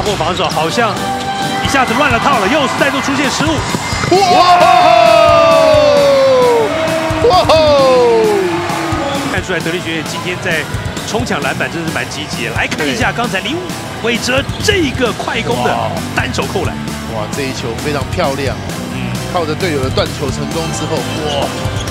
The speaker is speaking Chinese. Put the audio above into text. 压迫防守，好像一下子乱了套了，又是再度出现失误。哇吼！看出来德林学院今天在冲抢篮板真是蛮积极的。来看一下刚才林伟哲这个快攻的单手扣篮，哇，这一球非常漂亮。靠着队友的断球成功之后，哇！